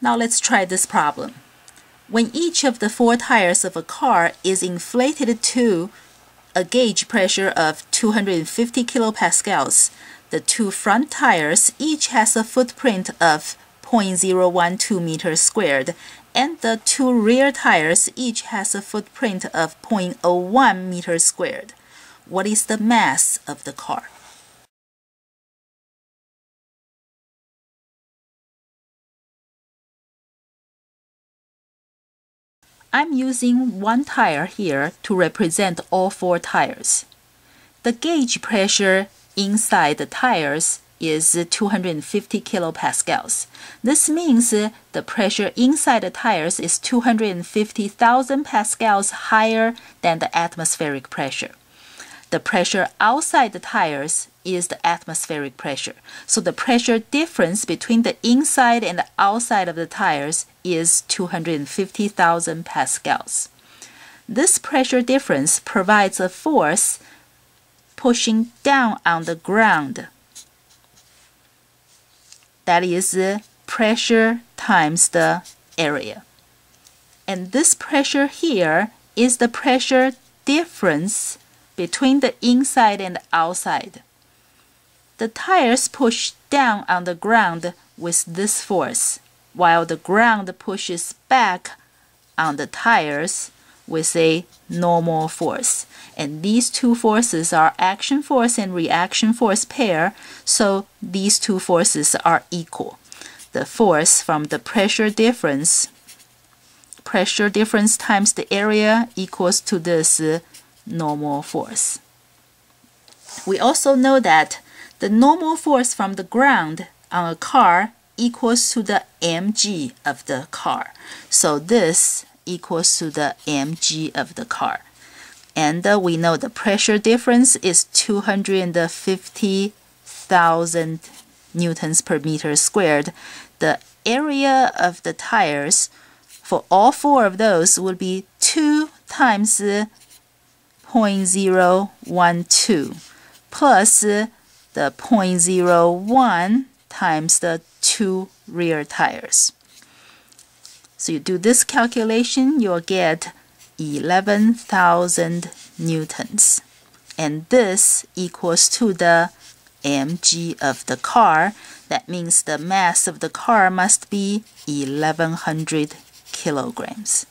Now let's try this problem. When each of the four tires of a car is inflated to a gauge pressure of 250 kilopascals, the two front tires each has a footprint of 0.012 meters squared, and the two rear tires each has a footprint of 0.01 meters squared. What is the mass of the car? I'm using one tire here to represent all four tires. The gauge pressure inside the tires is 250 kilopascals. This means the pressure inside the tires is 250,000 pascals higher than the atmospheric pressure. The pressure outside the tires is the atmospheric pressure. So the pressure difference between the inside and the outside of the tires is 250,000 pascals. This pressure difference provides a force pushing down on the ground. That is pressure times the area. And this pressure here is the pressure difference between the inside and the outside. The tires push down on the ground with this force, while the ground pushes back on the tires with a normal force. And these two forces are action force and reaction force pair, so these two forces are equal. The force from the pressure difference times the area equals to this normal force. We also know that the normal force from the ground on a car equals to the mg of the car. So this equals to the mg of the car. And we know the pressure difference is 250,000 newtons per meter squared. The area of the tires for all four of those would be 2 times 0.012 plus the 0.01 times the two rear tires. So you do this calculation, you'll get 11,000 newtons. And this equals to the mg of the car. That means the mass of the car must be 1,100 kilograms.